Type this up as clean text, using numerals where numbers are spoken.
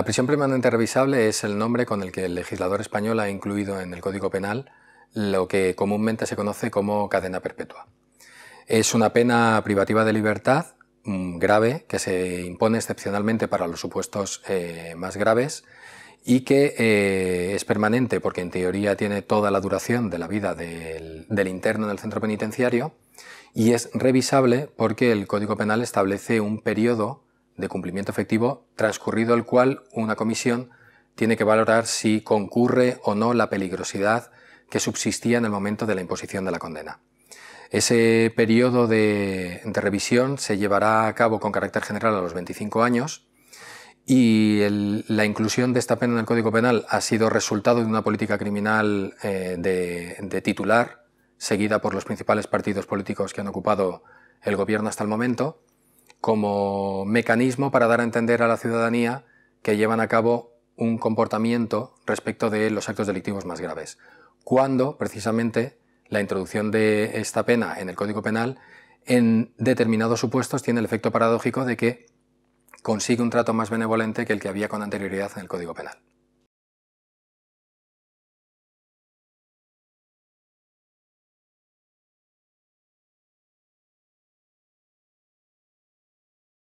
La prisión permanente revisable es el nombre con el que el legislador español ha incluido en el Código Penal lo que comúnmente se conoce como cadena perpetua. Es una pena privativa de libertad grave que se impone excepcionalmente para los supuestos más graves y que es permanente porque en teoría tiene toda la duración de la vida del interno en el centro penitenciario y es revisable porque el Código Penal establece un periodo de cumplimiento efectivo transcurrido el cual una comisión tiene que valorar si concurre o no la peligrosidad que subsistía en el momento de la imposición de la condena. Ese periodo de revisión se llevará a cabo con carácter general a los 25 años y la inclusión de esta pena en el Código Penal ha sido resultado de una política criminal de titular, seguida por los principales partidos políticos que han ocupado el gobierno hasta el momento, como mecanismo para dar a entender a la ciudadanía que llevan a cabo un comportamiento respecto de los actos delictivos más graves, cuando precisamente la introducción de esta pena en el Código Penal en determinados supuestos tiene el efecto paradójico de que consigue un trato más benevolente que el que había con anterioridad en el Código Penal.